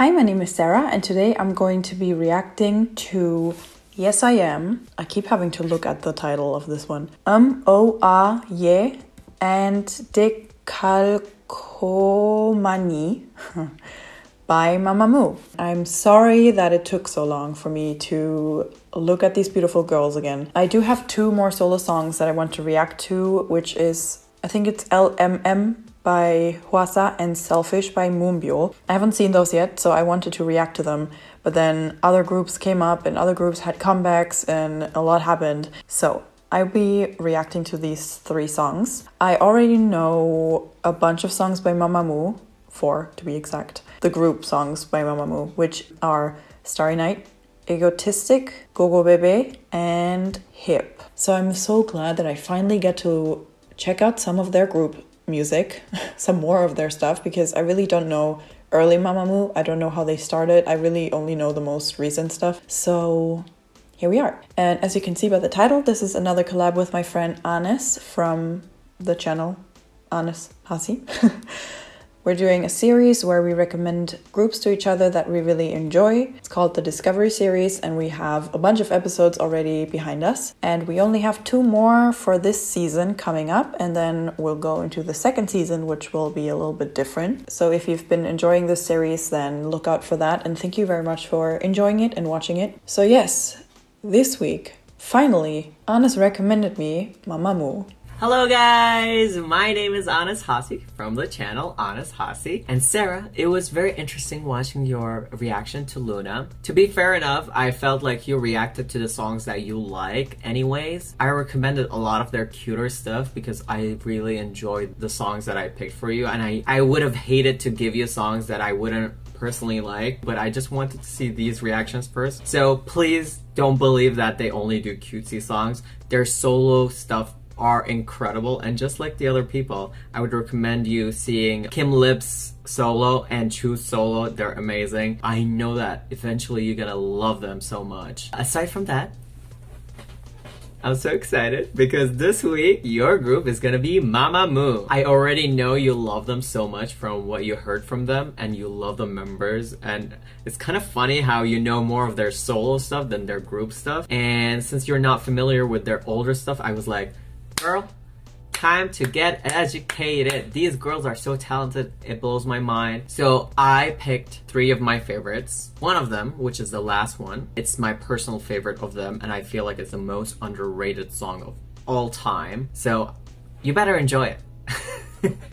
Hi, my name is Sarah, and today I'm going to be reacting to Yes I Am. I keep having to look at the title of this one. Oa Ye and Décalcomanie by Mamamoo. I'm sorry that it took so long for me to look at these beautiful girls again. I do have two more solo songs that I want to react to, which is, I think it's LMM by Hwasa and Selfish by Moonbyul. I haven't seen those yet, so I wanted to react to them, but then other groups came up and other groups had comebacks and a lot happened. So I'll be reacting to these three songs. I already know a bunch of songs by Mamamoo, 4 to be exact. The group songs by Mamamoo, which are Starry Night, Egotistic, Gogo Bebe, and Hip. So I'm so glad that I finally get to check out some of their group music, some more of their stuff, because I really don't know early Mamamoo. I don't know how they started. I really only know the most recent stuff. So here we are. And as you can see by the title, this is another collab with my friend Anes from the channel Anes Hasi. We're doing a series where we recommend groups to each other that we really enjoy. It's called the Discovery Series, and we have a bunch of episodes already behind us. And we only have 2 more for this season coming up, and then we'll go into the second season, which will be a little bit different. So if you've been enjoying this series, then look out for that. And thank you very much for enjoying it and watching it. So yes, this week, finally, Anes recommended me Mamamoo. Hello guys, my name is Anes Hasi from the channel Anes Hasi. And Sarah, it was very interesting watching your reaction to Luna. To be fair enough, I felt like you reacted to the songs that you like anyways. I recommended a lot of their cuter stuff because I really enjoyed the songs that I picked for you, and I would have hated to give you songs that I wouldn't personally like, but I just wanted to see these reactions first. So please don't believe that they only do cutesy songs. Their solo stuff are incredible, and just like the other people, I would recommend you seeing Kim Lip's solo and Chu's solo. They're amazing. I know that eventually you're gonna love them so much. Aside from that, I'm so excited because this week your group is gonna be Mamamoo. I already know you love them so much from what you heard from them, and you love the members, and it's kind of funny how you know more of their solo stuff than their group stuff. And since you're not familiar with their older stuff, I was like, girl, time to get educated. These girls are so talented, it blows my mind. So I picked 3 of my favorites. One of them, which is the last one, it's my personal favorite of them, and I feel like it's the most underrated song of all time. So you better enjoy it.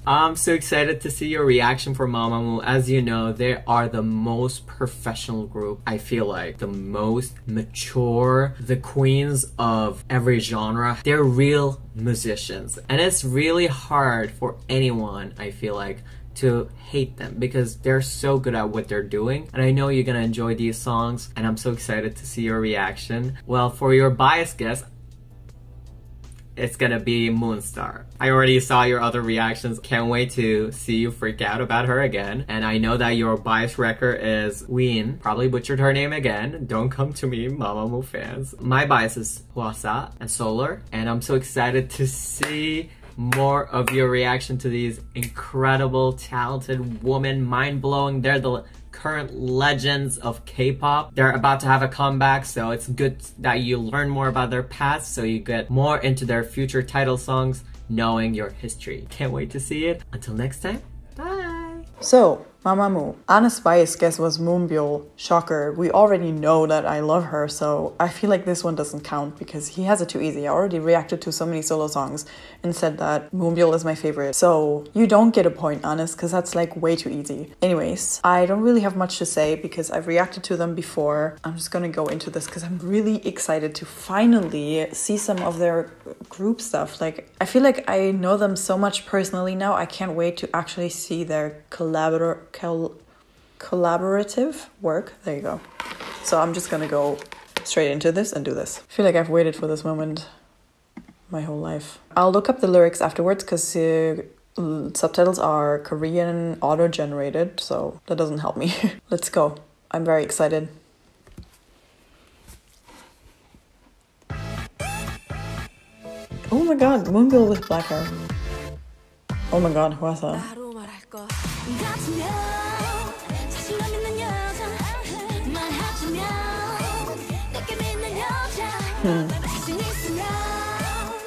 I'm so excited to see your reaction for Mamamoo. As you know, they are the most professional group. I feel like the most mature, the queens of every genre. They're real musicians, and it's really hard for anyone, I feel like, to hate them because they're so good at what they're doing. And I know you're gonna enjoy these songs, and I'm so excited to see your reaction. Well, for your biased guess, it's gonna be Moonstar. I already saw your other reactions. Can't wait to see you freak out about her again. And I know that your bias wrecker is Wheein. Probably butchered her name again. Don't come to me, Mamamoo fans. My bias is Hwasa and Solar. And I'm so excited to see more of your reaction to these incredible, talented women. Mind-blowing. They're the current legends of K-pop. They're about to have a comeback, so it's good that you learn more about their past so you get more into their future title songs, knowing your history. Can't wait to see it. Until next time, bye! So, Mamamoo. Anes' bias guess was Moonbyul. Shocker. We already know that I love her, so I feel like this one doesn't count because he has it too easy. I already reacted to so many solo songs and said that Moonbyul is my favorite. So you don't get a point, Anes, because that's like way too easy. Anyways, I don't really have much to say because I've reacted to them before. I'm just gonna go into this because I'm really excited to finally see some of their group stuff. Like, I feel like I know them so much personally now. I can't wait to actually see their collaborative work. There you go. So I'm just gonna go straight into this and do this. I feel like I've waited for this moment my whole life. I'll look up the lyrics afterwards because subtitles are Korean auto-generated, so that doesn't help me. Let's go. I'm very excited. Oh my god, Moonbyul with black hair. Oh my god, Hwasa. her. Damn.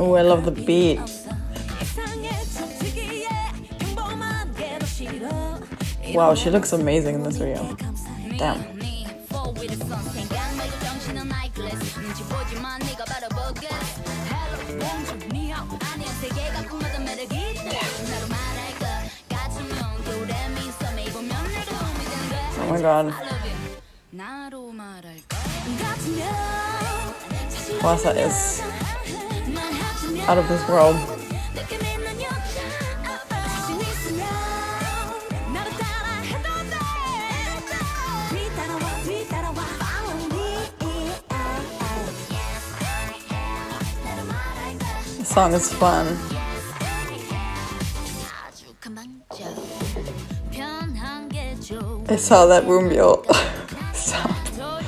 Oh, I love the beat. Wow, she looks amazing in this video. Damn. Oh my god. Hwasa is out of this world. The song is fun. I saw that Moonbyul sound. Oh,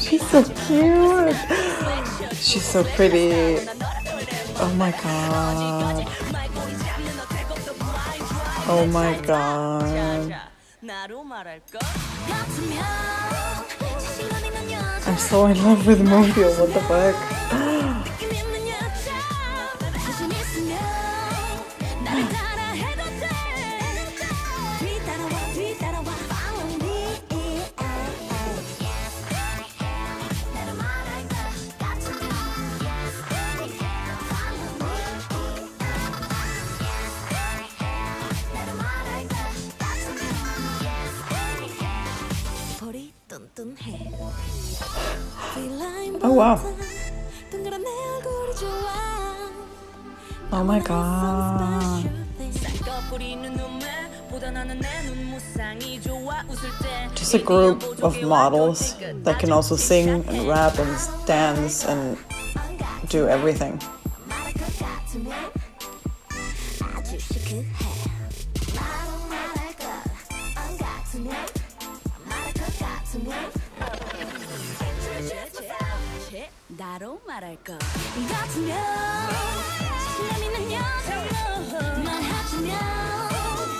she's so cute. She's so pretty. Oh my god. Oh my god. I'm so in love with Moonbyul. What the fuck? Oh wow. Oh my god. Just a group of models that can also sing and rap and dance and do everything.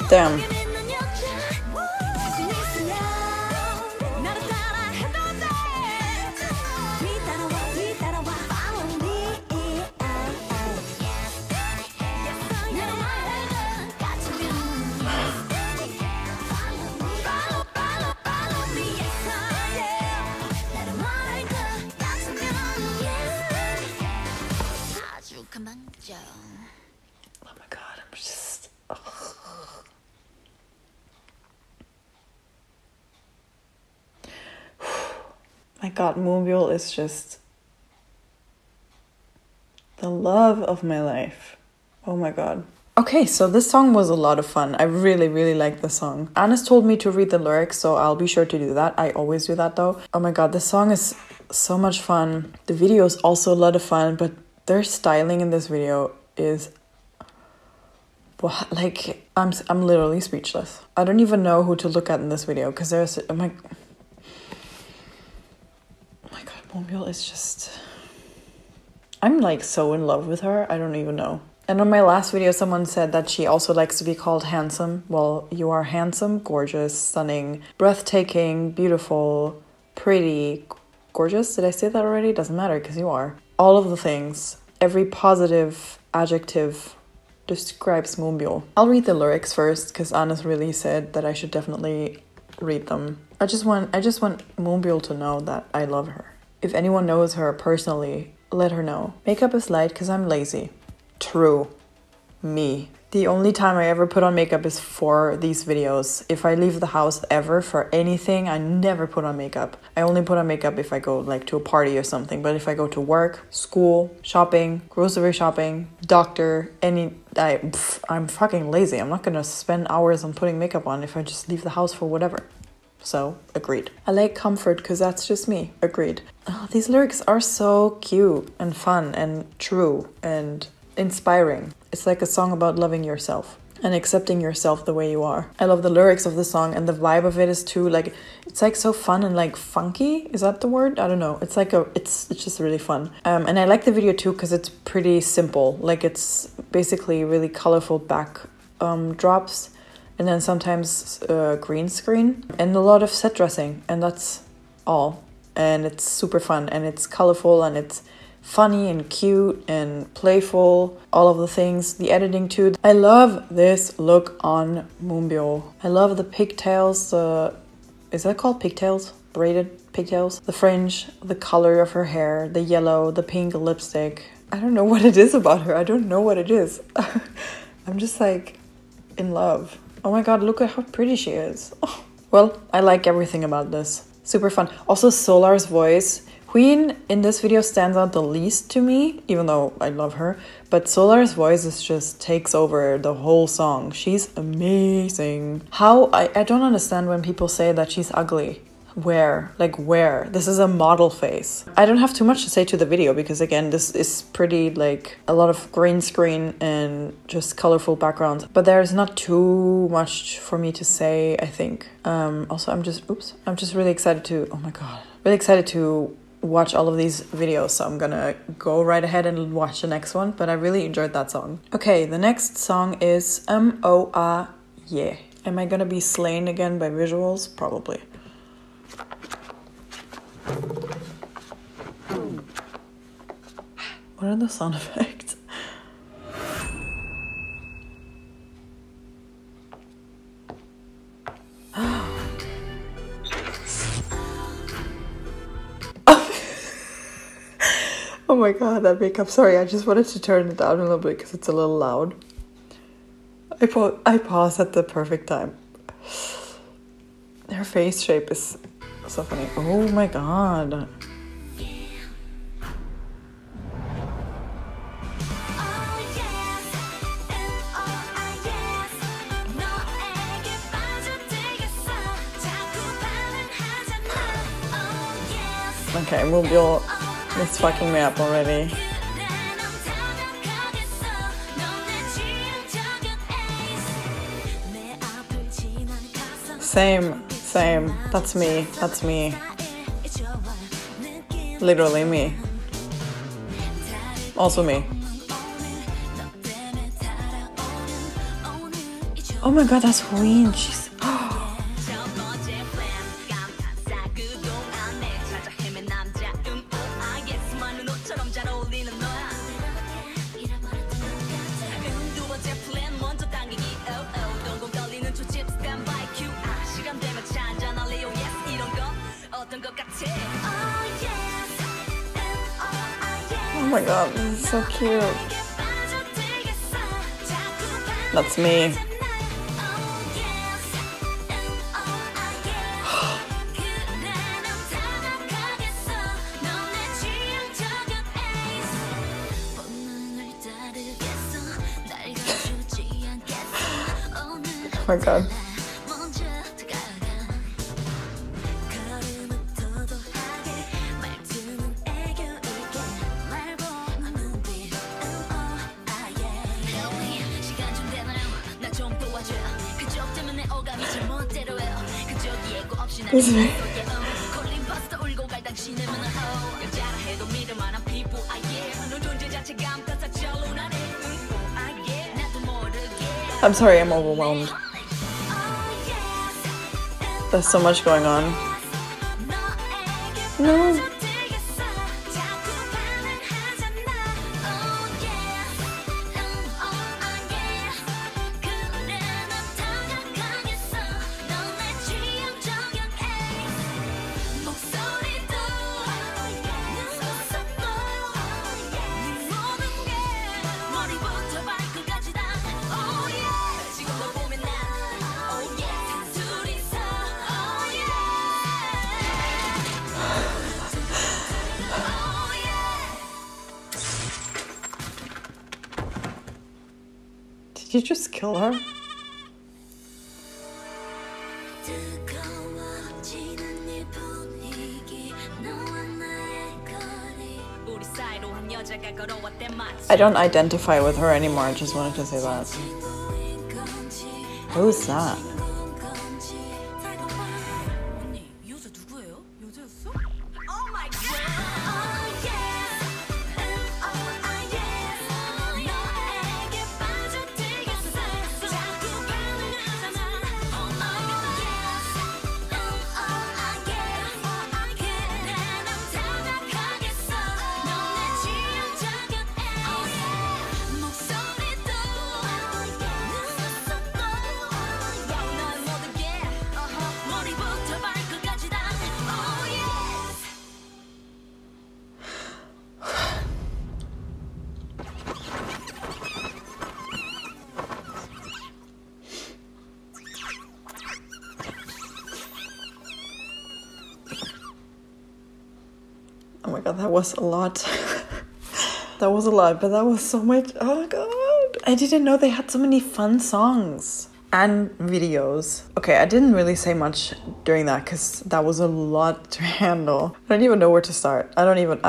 Damn. Oh my god, I'm just... Oh. My god, Moonbyul is just... the love of my life. Oh my god. Okay, so this song was a lot of fun. I really, really liked the song. Anes told me to read the lyrics, so I'll be sure to do that. I always do that though. Oh my god, this song is so much fun. The video is also a lot of fun, but their styling in this video is, like, I'm literally speechless. I don't even know who to look at in this video because there's, oh my god, Moonbyul is just, I'm like so in love with her. I don't even know. And on my last video, someone said that she also likes to be called handsome. Well, you are handsome, gorgeous, stunning, breathtaking, beautiful, pretty, gorgeous. Did I say that already? Doesn't matter because you are. All of the things, every positive adjective describes Moonbyul. I'll read the lyrics first because Anes really said that I should definitely read them. I just want Moonbyul to know that I love her. If anyone knows her personally, let her know. Makeup is light because I'm lazy. True. Me. The only time I ever put on makeup is for these videos. If I leave the house ever for anything, I never put on makeup. I only put on makeup if I go like to a party or something. But if I go to work, school, shopping, grocery shopping, doctor, I'm fucking lazy. I'm not gonna spend hours on putting makeup on if I just leave the house for whatever. So, agreed. I like comfort because that's just me. Agreed. Oh, these lyrics are so cute and fun and true and inspiring. It's like a song about loving yourself and accepting yourself the way you are. I love the lyrics of the song, and the vibe of it is too, like, it's like so fun and like funky. Is that the word? I don't know. It's like it's just really fun. And I like the video too because it's pretty simple. Like, it's basically really colorful back drops, and then sometimes green screen and a lot of set dressing, and that's all. And it's super fun, and it's colorful, and it's funny and cute and playful, all of the things, the editing too. I love this look on Moonbyul. I love the pigtails, is that called pigtails? Braided pigtails? The fringe, the color of her hair, the yellow, the pink lipstick. I don't know what it is about her. I don't know what it is. I'm just like in love. Oh my god, look at how pretty she is. Oh. Well, I like everything about this. Super fun. Also, Solar's voice. Wheein in this video stands out the least to me, even though I love her, but Solar's voice is just takes over the whole song. She's amazing. How I don't understand when people say that she's ugly. Where? Like, where? This is a model face. I don't have too much to say to the video because, again, this is pretty, like, a lot of green screen and just colorful backgrounds, but there's not too much for me to say, I think. Also, I'm just really excited to, oh my god, really excited to watch all of these videos, so I'm gonna go right ahead and watch the next one, but I really enjoyed that song. Okay, the next song is MOA Yeah. Am I gonna be slain again by visuals? Probably. What are the sound effects? Oh my god, that makeup. Sorry, I just wanted to turn it down a little bit because it's a little loud. I paused at the perfect time. Her face shape is so funny. Oh my god. Okay, Moonbyul. It's fucking me up already. Same. That's me. Literally me. Also me. Oh my god, that's Wheein. She's oh my god, this is so cute. That's me. Oh my god. I'm sorry, I'm overwhelmed. There's so much going on. No. Did you just kill her? I don't identify with her anymore, I just wanted to say that. Who's that? That was a lot. That was a lot, but that was so much. Oh god, I didn't know they had so many fun songs and videos. Okay, I didn't really say much during that because that was a lot to handle. I don't even know where to start. I don't even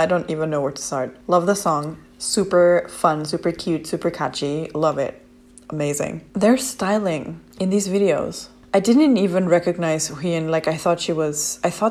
know where to start. Love the song. Super fun, super cute, super catchy. Love it. Amazing. Their styling in these videos. I didn't even recognize Wheein, like I thought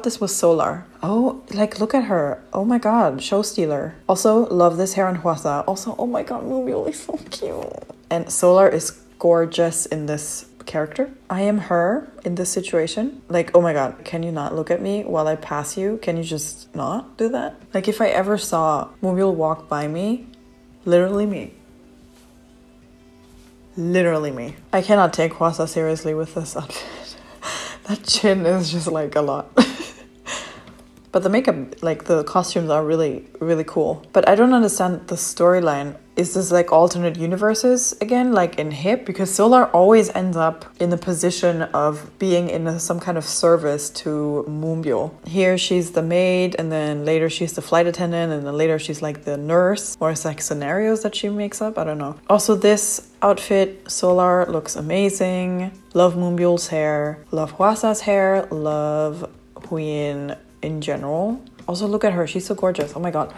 this was Solar. Oh, like look at her. Oh my god, show stealer. Also, love this hair on Hwasa. Also, oh my god, Moonbyul is so cute. And Solar is gorgeous in this character. I am her in this situation. Like, oh my god, can you not look at me while I pass you? Can you just not do that? Like if I ever saw Moonbyul walk by me, literally me. Literally me. I cannot take Hwasa seriously with this outfit. That chin is just like a lot. But the makeup, like the costumes are really, really cool. But I don't understand the storyline. Is this like alternate universes again, like in HIP? Because Solar always ends up in the position of being in some kind of service to Moonbyul. Here she's the maid, and then later she's the flight attendant, and then later she's like the nurse, or it's like scenarios that she makes up, I don't know. Also this outfit, Solar looks amazing. Love Moonbyul's hair, love Hwasa's hair, love Wheein in general. Also look at her, she's so gorgeous, oh my god.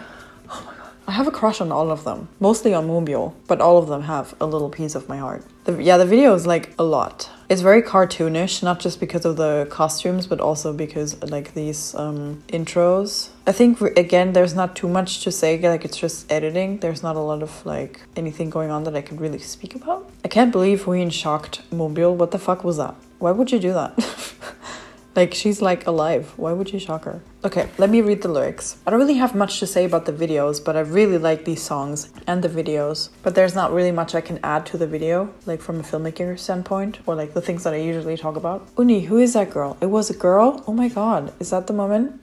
I have a crush on all of them, mostly on Moonbyul, but all of them have a little piece of my heart. The video is like a lot. It's very cartoonish, not just because of the costumes, but also because like these intros. I think again, there's not too much to say, like it's just editing. There's not a lot of like anything going on that I could really speak about. I can't believe Wheein shocked Moonbyul. What the fuck was that? Why would you do that? Like, she's like alive. Why would you shock her? Okay, let me read the lyrics. I don't really have much to say about the videos, but I really like these songs and the videos. But there's not really much I can add to the video, like from a filmmaker standpoint, or like the things that I usually talk about. Uni, who is that girl? It was a girl? Oh my god, is that the moment?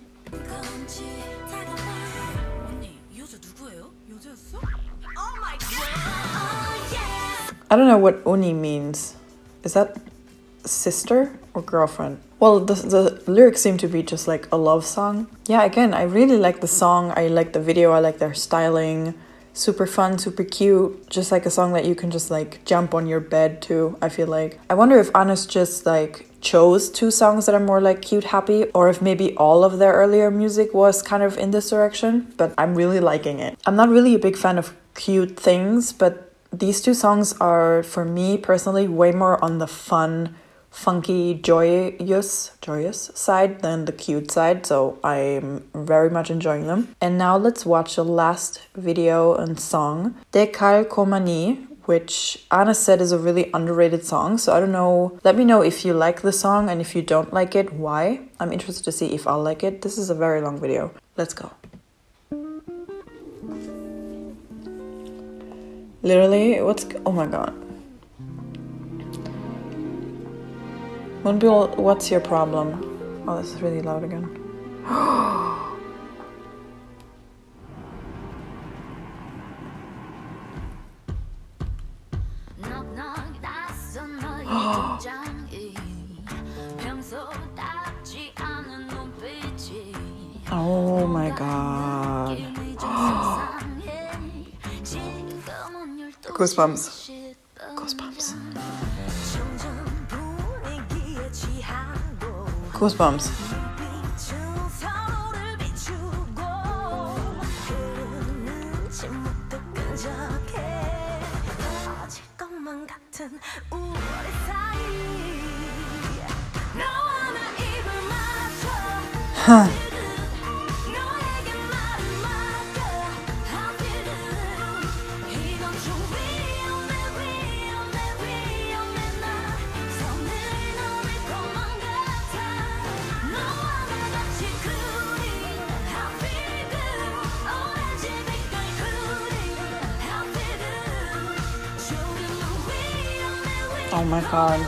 I don't know what Uni means. Is that sister or girlfriend? Well, the lyrics seem to be just like a love song. Yeah, again, I really like the song. I like the video. I like their styling. Super fun, super cute. Just like a song that you can just like jump on your bed to, I feel like. I wonder if Anes just like chose two songs that are more like cute, happy, or if maybe all of their earlier music was kind of in this direction, but I'm really liking it. I'm not really a big fan of cute things, but these two songs are, for me personally, way more on the fun, funky, joyous side than the cute side, so I'm very much enjoying them. And now let's watch the last video and song, Décalcomanie, which Anes said is a really underrated song, so I don't know. Let me know if you like the song, and if you don't like it, why. I'm interested to see if I'll like it. This is a very long video. Let's go. Literally, what's... oh my god. Moonbyul, what's your problem? Oh, this is really loud again. Oh my god. Goosebumps. Goosebumps. Huh. Oh my God.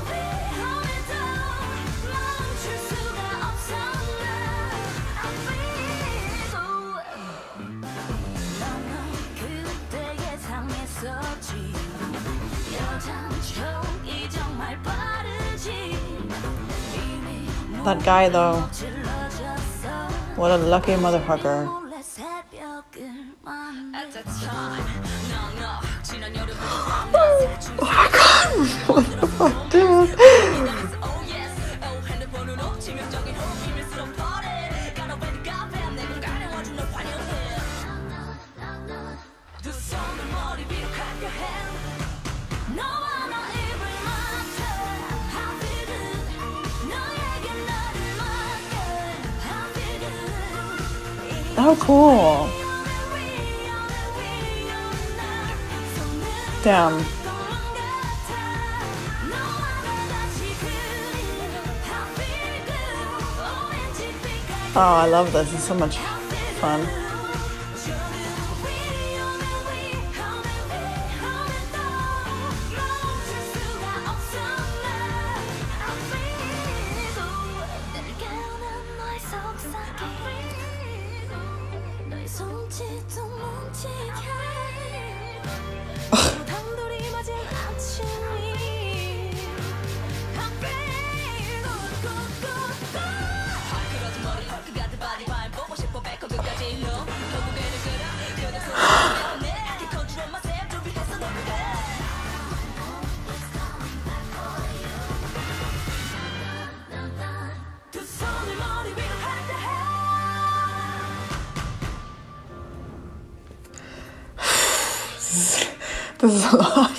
That guy though, what a lucky motherfucker. Oh my God, what the fuck, dude? Oh, cool. Damn. Oh, I love this. It's so much fun. This is a lot.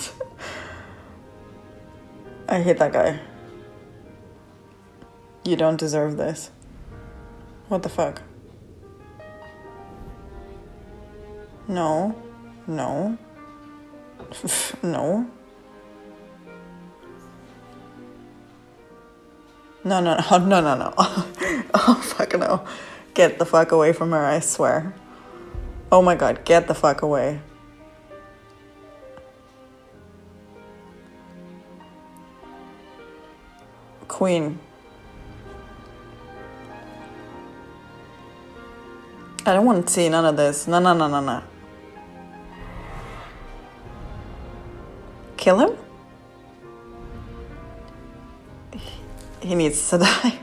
I hate that guy. You don't deserve this. What the fuck? No. No. No. No, no, no, no, no, no. Oh, fuck no. Get the fuck away from her, I swear. Oh my God, get the fuck away. Wheein. I don't want to see none of this. No, no, no, no, no. Kill him? He needs to die.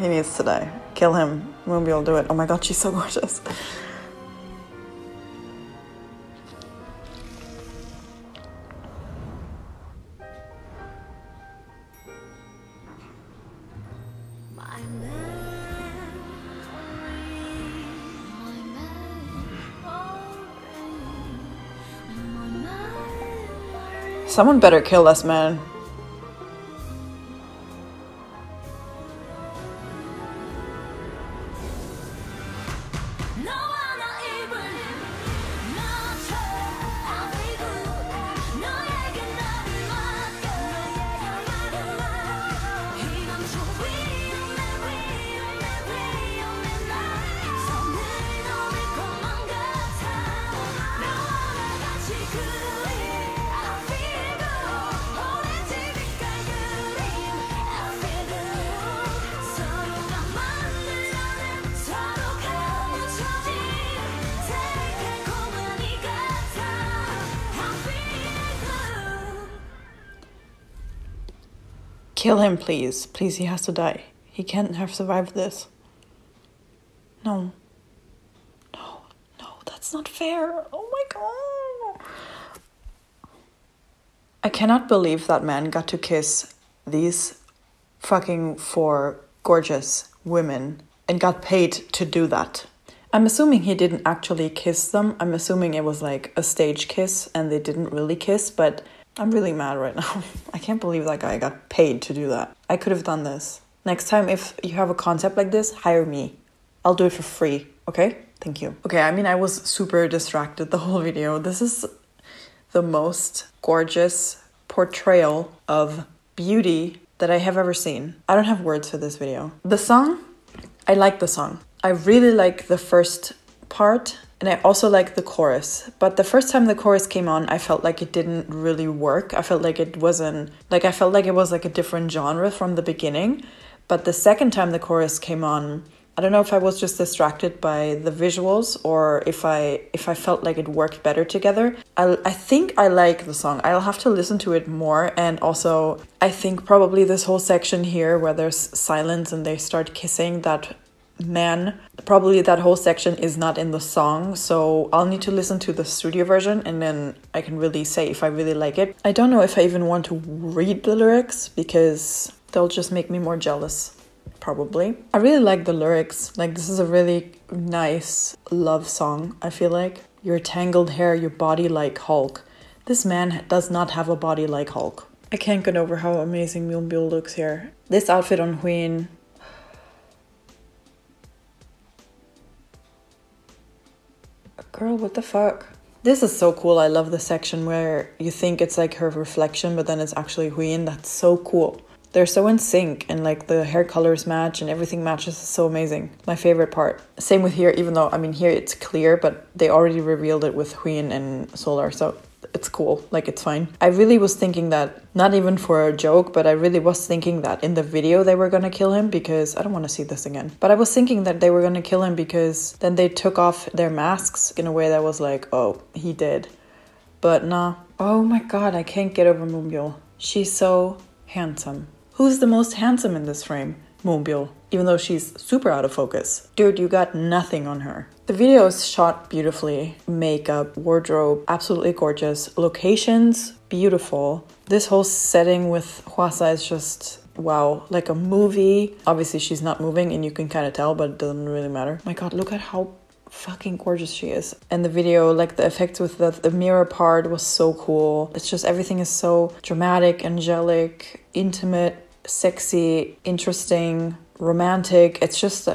He needs to die. Kill him. Moonbyul will do it. Oh my God, she's so gorgeous. Someone better kill this man. Kill him, please. Please, he has to die. He can't have survived this. No. No. No, that's not fair. Oh my God. I cannot believe that man got to kiss these fucking four gorgeous women and got paid to do that. I'm assuming he didn't actually kiss them. I'm assuming it was like a stage kiss and they didn't really kiss, but I'm really mad right now. I can't believe that guy got paid to do that. I could have done this. Next time, if you have a concept like this, hire me. I'll do it for free, okay? Thank you. Okay, I mean, I was super distracted the whole video. This is the most gorgeous portrayal of beauty that I have ever seen. I don't have words for this video. The song, I like the song. I really like the first part and I also like the chorus. But the first time the chorus came on, I felt like it didn't really work. I felt like it wasn't, I felt like it was like a different genre from the beginning. But the second time the chorus came on, I don't know if I was just distracted by the visuals or if I felt like it worked better together. I think I like the song. I'll have to listen to it more, and also I think probably this whole section here where there's silence and they start kissing, that man, probably that whole section is not in the song, so I'll need to listen to the studio version and then I can really say if I really like it. I don't know if I even want to read the lyrics because they'll just make me more jealous, probably. I really like the lyrics. Like, this is a really nice love song, I feel like. Your tangled hair, your body like Hulk. This man does not have a body like Hulk. I can't get over how amazing Moonbyul looks here. This outfit on Wheein. Girl, what the fuck? This is so cool. I love the section where you think it's like her reflection, but then it's actually Wheein. That's so cool. They're so in sync and like the hair colors match and everything matches. It's so amazing. My favorite part. Same with here, even though, I mean, here it's clear, but they already revealed it with Wheein and Solar, so it's cool. Like, it's fine. I really was thinking that, not even for a joke, but I really was thinking that in the video they were gonna kill him because I don't want to see this again. But I was thinking that they were gonna kill him because then they took off their masks in a way that was like, oh, he did. But nah. Oh my god, I can't get over Moonbyul. She's so handsome. Who's the most handsome in this frame? Moonbyul, even though she's super out of focus. Dude, you got nothing on her. The video is shot beautifully. Makeup, wardrobe, absolutely gorgeous. Locations, beautiful. This whole setting with Hwasa is just, wow, like a movie. Obviously, she's not moving and you can kind of tell, but it doesn't really matter. My god, look at how fucking gorgeous she is. And the video, like the effects with the mirror part was so cool. It's just, everything is so dramatic, angelic, intimate, sexy, interesting, romantic. It's just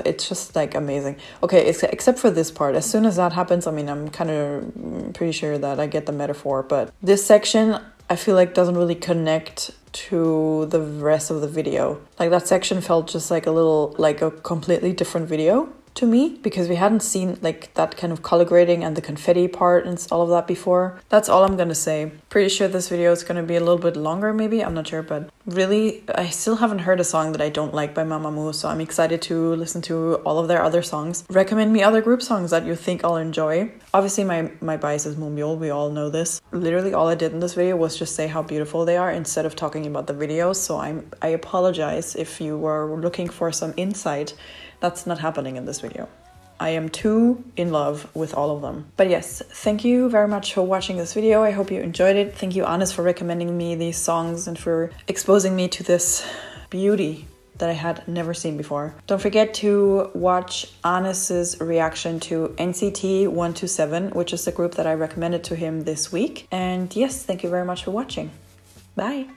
like amazing. Okay, except for this part. As soon as that happens, I mean, I'm kind of pretty sure that I get the metaphor, but this section I feel like doesn't really connect to the rest of the video. Like, that section felt just like a little, like a completely different video to me, because we hadn't seen like that kind of color grading and the confetti part and all of that before. That's all I'm gonna say. Pretty sure this video is gonna be a little bit longer, maybe, I'm not sure, but really, I still haven't heard a song that I don't like by Mamamoo, so I'm excited to listen to all of their other songs. Recommend me other group songs that you think I'll enjoy. Obviously, my bias is Moonbyul, we all know this. Literally all I did in this video was just say how beautiful they are instead of talking about the videos, so I apologize if you were looking for some insight. That's not happening in this video. I am too in love with all of them. But yes, thank you very much for watching this video. I hope you enjoyed it. Thank you, Anes, for recommending me these songs and for exposing me to this beauty that I had never seen before. Don't forget to watch Anes's reaction to NCT 127, which is the group that I recommended to him this week. And yes, thank you very much for watching. Bye.